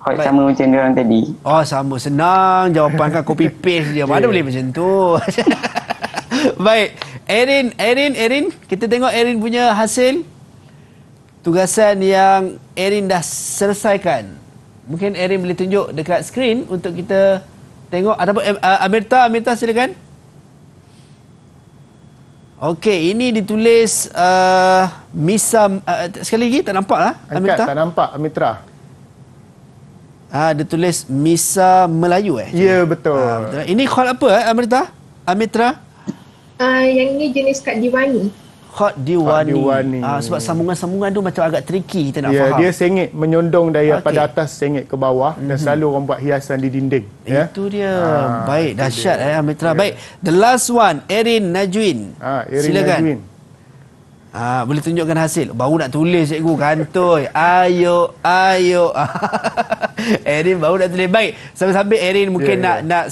Khat sama macam dia orang tadi. Sama, senang jawapan kan, copy paste dia. Mana boleh macam tu. Baik, Erin, kita tengok Erin punya hasil tugasan yang Erin dah selesaikan. Mungkin Erin boleh tunjuk dekat skrin untuk kita tengok, ataupun Amirta silakan. Okey, ini ditulis Misa. Sekali lagi tak nampaklah Amirta. Tak nampak Amirta. Dia tulis Misa Melayu Ya, betul. Betul. Ini khat apa Amitra? Yang ini jenis khat Diwani. Khat Diwani. Sebab sambungan-sambungan tu macam agak tricky, kita nak faham. Dia sengit, menyondong dari pada atas sengit ke bawah, dan selalu orang buat hiasan di dinding. Itu dia. Baik, dahsyat Amitra. Baik, the last one, Erina Juin. Silakan. Najwin. Boleh tunjukkan hasil. Baru nak tulis cikgu kantoi. Ayo. Erin baru nak tulis. Baik, sambil-sambil Erin mungkin nak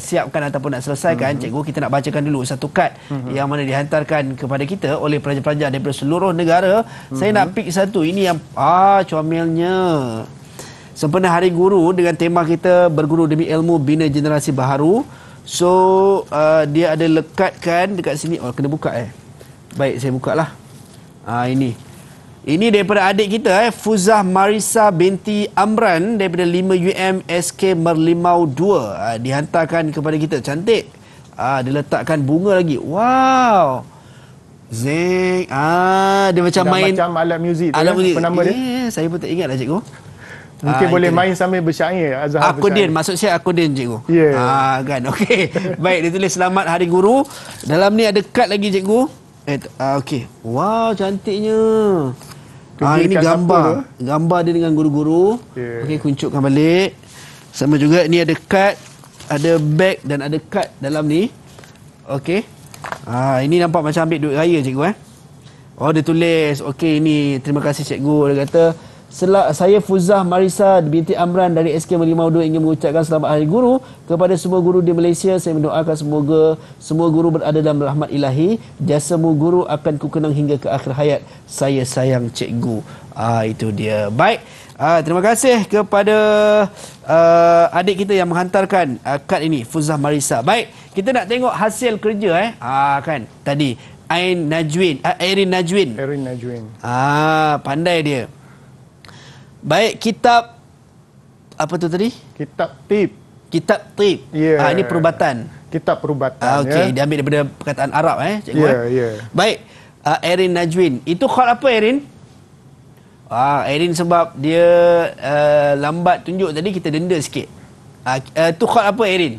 siapkan ataupun nak selesaikan, cikgu kita nak bacakan dulu satu kad yang mana dihantarkan kepada kita oleh pelajar-pelajar daripada seluruh negara. Saya nak pick satu. Ini yang comilnya. Sempena Hari Guru dengan tema kita berguru demi ilmu bina generasi baharu. So, dia ada lekatkan dekat sini. Kena buka Baik, saya buka lah. Ini daripada adik kita Fuzah Marisa binti Amran daripada 5UM SK Merlimau 2. Dihantarkan kepada kita. Cantik. Dia letakkan bunga lagi. Wow. Zeng. Dia macam alat muzik. Penama dia. Saya pun tak ingat lah cikgu. Mungkin boleh main sambil bersyair Azhar. Akudin, maksud saya akudin cikgu. Ya. Kan. Okey. Baik, ditulis selamat Hari Guru. Dalam ni ada kad lagi cikgu. Okey. Wow, cantiknya. Ini gambar. Gambar dia dengan guru-guru. Yeah. Okey, kuncupkan balik. Sama juga ni ada kad, ada beg dan ada kad dalam ni. Okey. Ini nampak macam ambil duit raya cikgu eh. Oh, dia tulis. Okey, ini terima kasih cikgu. Dia kata, saya Fuzah Marisa binti Amran dari SK 552 ingin mengucapkan selamat Hari Guru kepada semua guru di Malaysia. Saya mendoakan semoga semua guru berada dalam rahmat ilahi. Jasamu guru akan kukenang hingga ke akhir hayat. Saya sayang cikgu. Itu dia. Baik. Terima kasih kepada adik kita yang menghantarkan kad ini, Fuzah Marisa. Baik, kita nak tengok hasil kerja kan tadi. Erina Juin. Pandai dia. Baik, kitab apa tu tadi? Kitab tip. Yeah. Ini perubatan. Kitab perubatan. Okey, dia ambil daripada perkataan Arab cikgu. Baik, Erina Juin. Itu khat apa Erin? Erin sebab dia lambat tunjuk tadi, kita denda sikit. Tu khat apa Erin?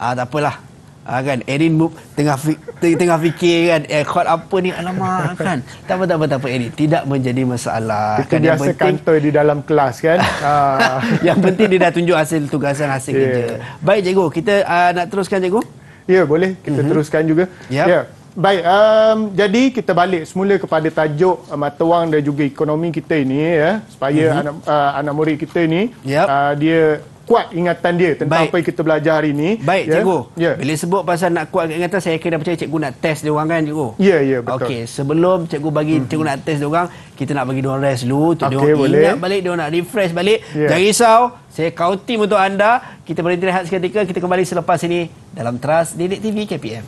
Tak apalah. Kan Erin tengah fikir kan kod apa ni, alamak kan. Tak apa Erin, tidak menjadi masalah. Kita kan, biasa kantor di dalam kelas kan. Yang penting dia dah tunjuk hasil tugasan, hasil kerja. Baik cikgu, kita nak teruskan cikgu? Ya, boleh kita teruskan juga. Baik, jadi kita balik semula kepada tajuk mata wang dan juga ekonomi kita ini supaya anak murid kita ni dia kuat ingatan dia tentang apa yang kita belajar hari ini. Baik, cikgu. Bila sebut pasal nak kuat ingatan, saya kira percaya cikgu nak test dia orang kan, cikgu? Ya, betul. Okey, sebelum cikgu bagi cikgu nak test dia orang, kita nak bagi dia orang rest dulu untuk dia orang ingat balik, dia orang nak refresh balik. Jangan risau, saya kautim untuk anda. Kita berhenti rehat seketika, kita kembali selepas ini dalam Teras Didik TV KPM.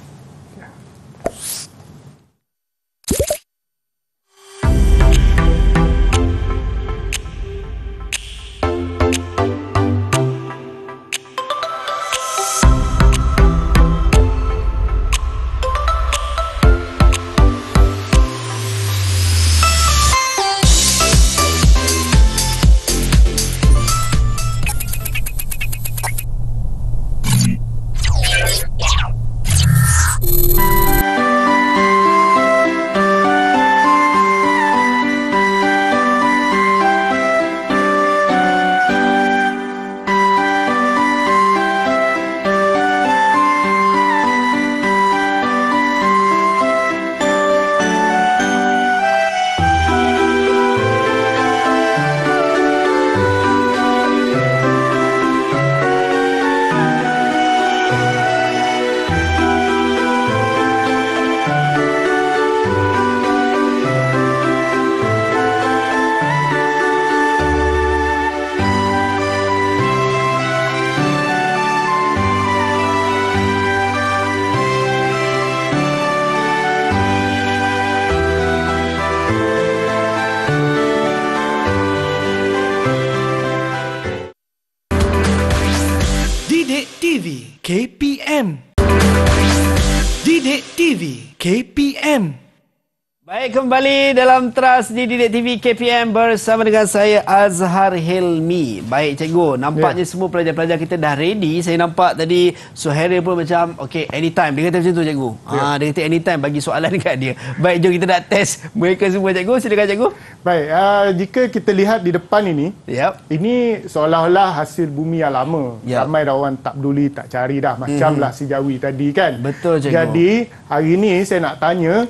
Kembali dalam Teras di Didik TV KPM bersama dengan saya Azhar Hilmi. Baik cikgu, nampaknya semua pelajar-pelajar kita dah ready. Saya nampak tadi Suhairil pun macam okey, anytime dia kata macam tu cikgu. Dia kata anytime bagi soalan dekat dia. Baik, jom kita nak test mereka semua cikgu. Silakan cikgu. Baik, jika kita lihat di depan ini, ini seolah-olah hasil bumi yang lama. Ramai dah orang tak peduli, tak cari dah. Macamlah si Jawi tadi kan. Betul cikgu. Jadi hari ini saya nak tanya,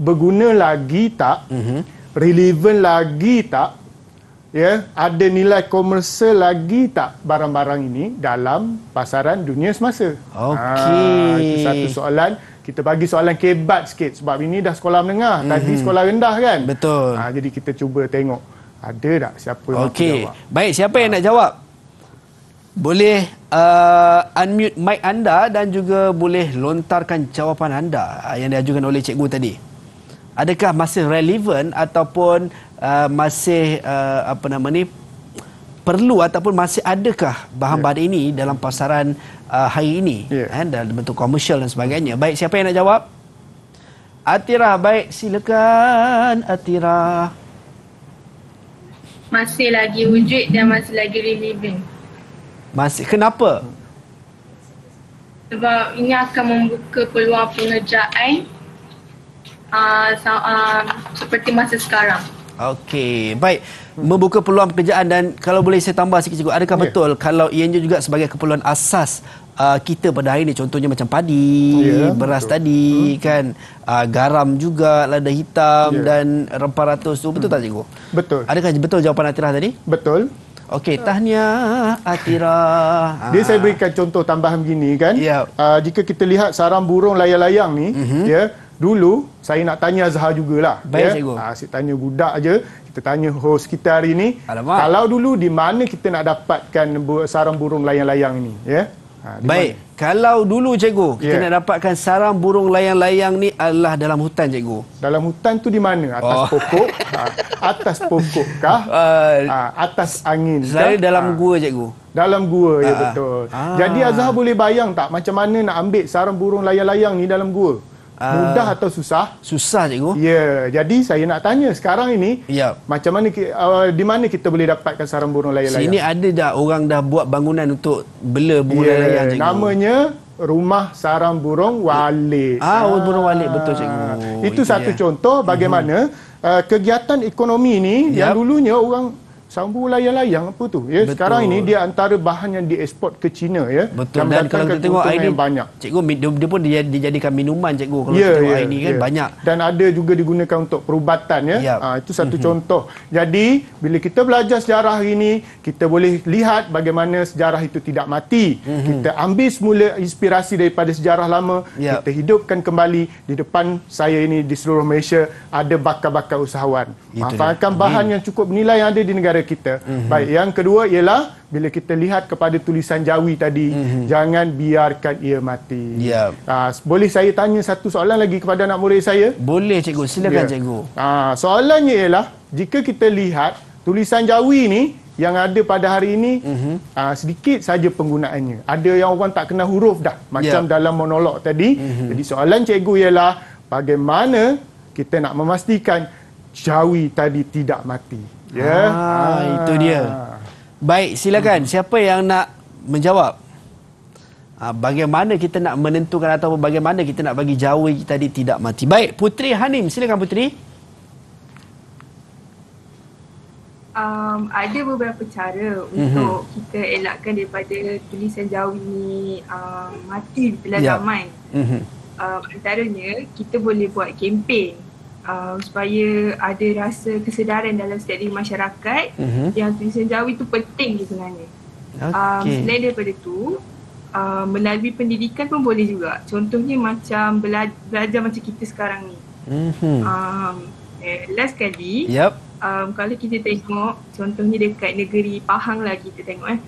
berguna lagi tak, relevan lagi tak, ada nilai komersial lagi tak barang-barang ini dalam pasaran dunia semasa? Itu satu soalan. Kita bagi soalan kebat sikit sebab ini dah sekolah menengah, tadi sekolah rendah kan. Betul. Jadi kita cuba tengok ada tak siapa yang nak jawab. Baik, siapa yang nak jawab? Boleh unmute mic anda dan juga boleh lontarkan jawapan anda yang diajukan oleh cikgu tadi. Adakah masih relevan ataupun masih perlu ataupun masih adakah bahan-bahan ini dalam pasaran hari ini dalam bentuk komersial dan sebagainya. Baik, siapa yang nak jawab? Atira, baik, silakan Atira. Masih lagi wujud dan masih lagi reliving. Masih, kenapa? Sebab ini akan membuka peluang pengerjaan seperti masa sekarang. Okey, baik. Membuka peluang pekerjaan, dan kalau boleh saya tambah sikit cikgu, adakah betul kalau ianya juga sebagai keperluan asas kita pada hari ini, contohnya macam padi, beras tadi, kan, garam juga, lada hitam dan rempah ratus tu, betul tak cikgu? Betul. Adakah betul jawapan Atira tadi? Betul. Okey, tahniah Atira. Dia saya berikan contoh tambahan begini kan. Jika kita lihat sarang burung layang-layang ni, dulu saya nak tanya Azhar jugalah. Baik cikgu. Asyik tanya budak aje. Kita tanya host kita hari ini. Alamak. Kalau dulu di mana kita nak dapatkan sarang burung layang-layang ini, ya? Baik. Mana? Kalau dulu cikgu, kita nak dapatkan sarang burung layang-layang ni adalah dalam hutan cikgu. Dalam hutan tu di mana? Atas pokok? Atas pokok kah? Atas angin. Selain dalam gua cikgu. Dalam gua, ya betul. Jadi Azhar boleh bayang tak macam mana nak ambil sarang burung layang-layang ni dalam gua? Mudah atau susah? Susah cikgu. Ya, jadi saya nak tanya sekarang ini, macam mana di mana kita boleh dapatkan sarang burung layang-layang? Sini ada dah orang dah buat bangunan untuk bela burung layang-layang cikgu. Namanya rumah sarang burung walik. Burung walik, betul cikgu. Itu satu contoh bagaimana kegiatan ekonomi ni yang dulunya orang sarang burung layang-layang apa tu, ya, sekarang ini dia antara bahan yang dieksport ke China, ya. Betul. Dan kalau kita tengok air ni banyak cikgu, dia pun dijadikan minuman cikgu. Kalau kita tengok air ni kan banyak, dan ada juga digunakan untuk perubatan, ya. Itu satu contoh. Jadi bila kita belajar sejarah hari ini, kita boleh lihat bagaimana sejarah itu tidak mati. Kita ambil semula inspirasi daripada sejarah lama, kita hidupkan kembali. Di depan saya ini di seluruh Malaysia ada bakar-bakar usahawan. Manfaatkan bahan yang cukup bernilai yang ada di negara kita. Baik, yang kedua ialah bila kita lihat kepada tulisan Jawi tadi, jangan biarkan ia mati. Boleh saya tanya satu soalan lagi kepada anak murid saya? Boleh cikgu, silakan cikgu. Soalannya ialah, jika kita lihat tulisan Jawi ni yang ada pada hari ini, sedikit saja penggunaannya. Ada yang orang tak kenal huruf dah, macam dalam monolog tadi. Jadi soalan cikgu ialah, bagaimana kita nak memastikan Jawi tadi tidak mati? Itu dia. Baik, silakan. Siapa yang nak menjawab? Bagaimana kita nak menentukan atau bagaimana kita nak bagi Jawi tadi tidak mati? Baik, Puteri Hanim, silakan Puteri. Ada beberapa cara untuk kita elakkan daripada tulisan Jawi ni mati bila zaman. Antaranya, kita boleh buat kempen supaya ada rasa kesedaran dalam setiap diri masyarakat yang tulisan Jawi itu penting sebenarnya. Selain daripada itu, melalui pendidikan pun boleh juga. Contohnya macam belajar macam kita sekarang ni. Last kali, kalau kita tengok contohnya dekat negeri Pahang lah, kita tengok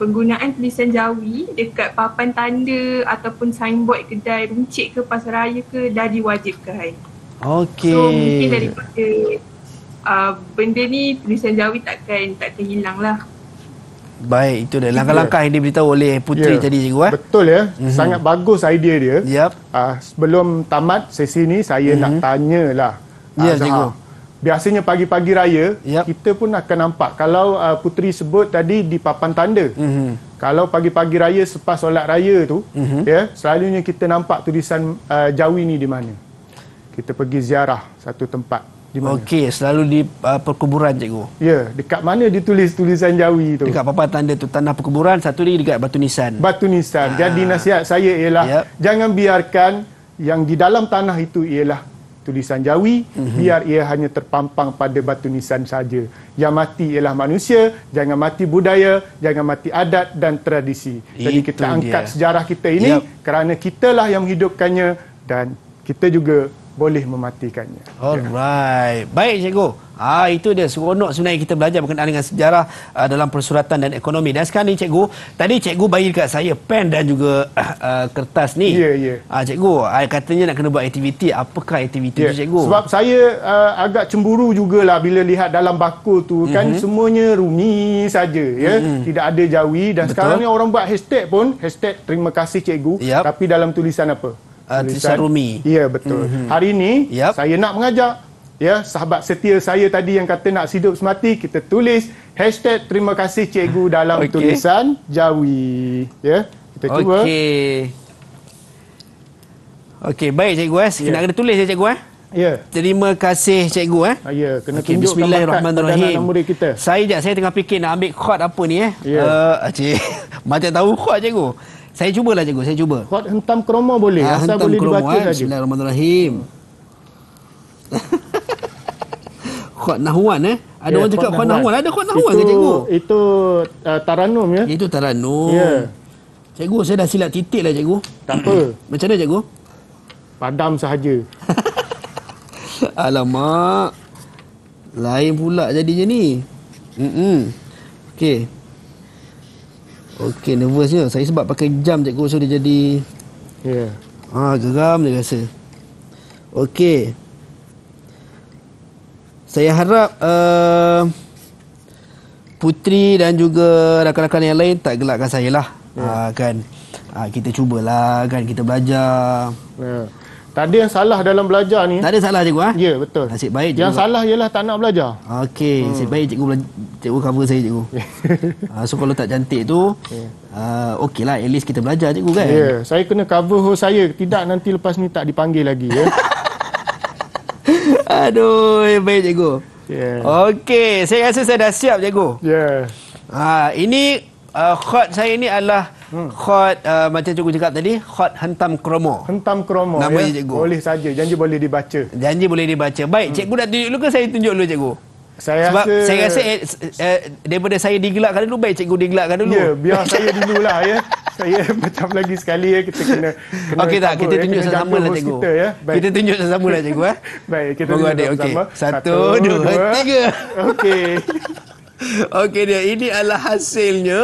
penggunaan tulisan Jawi dekat papan tanda ataupun signboard kedai runcit ke pasaraya ke dah diwajibkan. So mungkin daripada benda ni, tulisan Jawi takkan hilang lah. Baik, itu dah langkah-langkah yang diberitahu oleh Puteri tadi cikgu. Betul ya, sangat bagus idea dia. Sebelum tamat sesi ni, saya nak tanyalah cikgu. Biasanya pagi-pagi raya, kita pun akan nampak kalau Puteri sebut tadi di papan tanda. Kalau pagi-pagi raya selepas solat raya tu, selalunya kita nampak tulisan Jawi ni di mana? Kita pergi ziarah satu tempat. Di mana? Okey, selalu di perkuburan cikgu. Ya, dekat mana ditulis tulisan Jawi tu? Dekat papan tanda tu, tanah perkuburan, satu lagi dekat batu nisan. Batu nisan. Jadi nasihat saya ialah jangan biarkan yang di dalam tanah itu ialah tulisan Jawi, biar ia hanya terpampang pada batu nisan saja. Yang mati ialah manusia, jangan mati budaya, jangan mati adat dan tradisi. Jadi itu kita angkat sejarah kita ini kerana kitalah yang menghidupkannya dan kita juga boleh mematikannya. Alright. Baik cikgu. Itu dia seronok sebenarnya kita belajar berkenaan dengan sejarah dalam persuratan dan ekonomi. Dan sekarang ni cikgu, tadi cikgu bagi dekat saya pen dan juga kertas ni. Cikgu, katanya nak kena buat aktiviti. Apakah aktiviti tu cikgu? Sebab saya agak cemburu jugalah bila lihat dalam bakul tu kan semuanya Rumi saja, ya. Tidak ada Jawi, dan sekarang ni orang buat hashtag pun, hashtag terima kasih cikgu, tapi dalam tulisan apa? tulisan Rumi. Ya, betul. Hari ini saya nak mengajak sahabat setia saya tadi yang kata nak hidup semati, kita tulis hashtag terima kasih cikgu dalam tulisan Jawi. Kita cuba. Okey, baik cikgu Nak kena tulis ya cikgu Terima kasih cikgu kena tunjuk bismillahirrahmanirrahim. Saya tengah fikir nak ambil khot apa ni macam tahu khot cikgu. Saya cubalah cikgu, saya cuba. Khot hentam kroma boleh. Asal boleh dibaca saja. Bismillahirrahmanirrahim. Khot nahwan Ada orang cakap khot nahwan. Ada khot nahwan ke cikgu? Itu taranum Itu taranum. Cikgu, saya dah silap titik lah cikgu. Tak apa. Macam mana cikgu? Padam sahaja. Alamak. Lain pula jadinya ni. Okey. Okey, nervousnya. Saya sebab pakai jam cikgu, so dia jadi geram dia rasa. Okey. Saya harap Puteri dan juga rakan-rakan yang lain tak gelakkan saya lah. Kita cubalah kan, kita belajar. Tak ada yang salah dalam belajar ni. Tak ada salah cikgu Ya, betul. Nasib baik cikgu. Yang salah ialah tak nak belajar. Okey, nasib baik cikgu cover saya cikgu. So kalau tak cantik tu okeylah, at least kita belajar cikgu kan. Saya kena cover host saya, tidak nanti lepas ni tak dipanggil lagi Aduh, baik cikgu. Okey, saya rasa saya dah siap cikgu. Ini khot saya ni adalah khot macam cikgu cakap tadi, khot hentam kromo. Hentam kromo. Nama cikgu. Boleh saja, janji boleh dibaca. Janji boleh dibaca. Baik, cikgu nak tunjuk dulu ke saya tunjuk dulu cikgu? Sebab saya rasa daripada saya digelakkan dulu, baik cikgu digelakkan dulu. Biar saya dululah Saya macam lagi sekali kita kena. Okey tak, kita tunjuk sama-sama lah cikgu. Kita tunjuk sama-sama lah cikgu Baik, kita tunjuk sama-sama. 1, 2, 3. Okey. Okey dia, ini adalah hasilnya.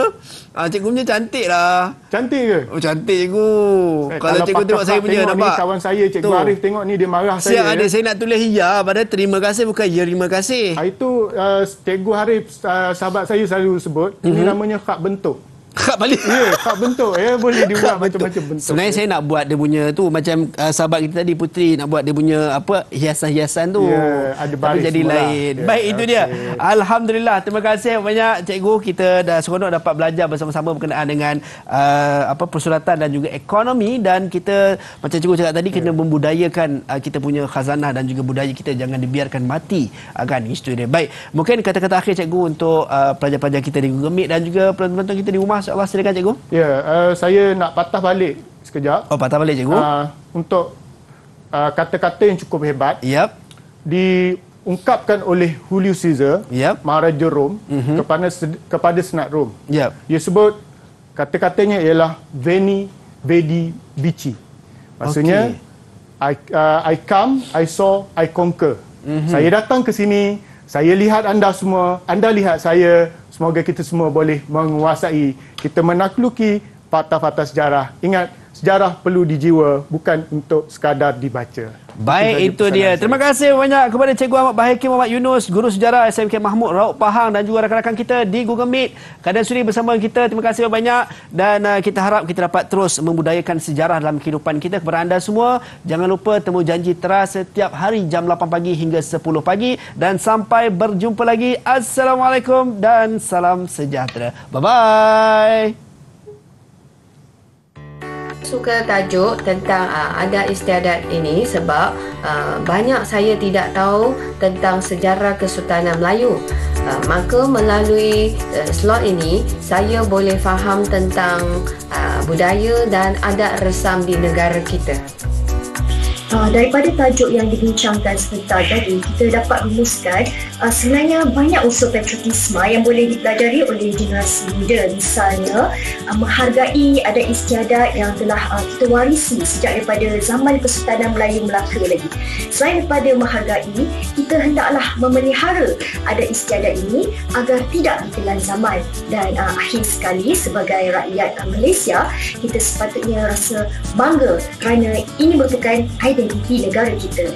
Cikgu punya cantik lah. Cantik ke? Oh, cantik cikgu. Kalau cikgu tengok saya punya, tengok nampak? Ni kawan saya, Cikgu Arif tengok ni, dia marah saya. Saya nak tulis padahal terima kasih bukan terima kasih. Itu Cikgu Arif, sahabat saya selalu sebut. Ini namanya khak bentuk. Khak balik? Khak bentuk. Boleh dibuat macam-macam bentuk. Sebenarnya saya nak buat dia punya tu. Macam sahabat kita tadi, Puteri, nak buat dia punya apa hiasan-hiasan tu. Ada baris. Tapi jadi lain. Baik, itu dia. Alhamdulillah. Terima kasih banyak, cikgu. Kita dah seronok dapat belajar bersama-sama berkenaan dengan persuratan dan juga ekonomi. Dan kita, macam cikgu cakap tadi, kena membudayakan kita punya khazanah dan juga budaya kita. Jangan dibiarkan mati. Itu dia. Baik. Mungkin kata-kata akhir, cikgu, untuk pelajar-pelajar kita di Google Meet dan juga penonton kita di rumah. InsyaAllah, silakan cikgu. Saya nak patah balik sekejap. Oh, patah balik cikgu. Untuk kata-kata yang cukup hebat. Diungkapkan oleh Julius Caesar, Maharaja Rom, kepada Senat Rom. Dia sebut, kata-katanya ialah Veni, Vidi, Vici. Maksudnya, I come, I saw, I conquer. Saya datang ke sini, saya lihat anda semua, anda lihat saya. Semoga kita semua boleh menguasai. Kita menakluki fakta-fakta sejarah. Ingat, sejarah perlu dijiwa, bukan untuk sekadar dibaca. Baik, itu dia. Terima kasih banyak kepada Cikgu Ahmad Baihaqi Muhammad Yunus, Guru Sejarah SMK Mahmud Raub Pahang dan juga rakan-rakan kita di Google Meet. Kadang suri bersama kita. Terima kasih banyak. Dan kita harap kita dapat terus membudayakan sejarah dalam kehidupan kita. Kepada anda semua, jangan lupa temu janji Teras setiap hari jam 8 pagi hingga 10 pagi. Dan sampai berjumpa lagi. Assalamualaikum dan salam sejahtera. Bye-bye. Suka tajuk tentang adat istiadat ini sebab banyak saya tidak tahu tentang sejarah Kesultanan Melayu. Maka melalui slot ini saya boleh faham tentang budaya dan adat resam di negara kita. Daripada tajuk yang dibincangkan sebentar tadi, kita dapat rumuskan sebenarnya banyak unsur patriotisme yang boleh dipelajari oleh generasi muda. Misalnya, menghargai adat istiadat yang telah kita warisi sejak daripada zaman Kesultanan Melayu Melaka lagi. Selain daripada menghargai, kita hendaklah memelihara adat istiadat ini agar tidak ditelan zaman. Dan akhir sekali, sebagai rakyat Malaysia, kita sepatutnya rasa bangga kerana ini merupakan idea di negara kita.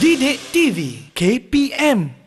Didik TV KPM.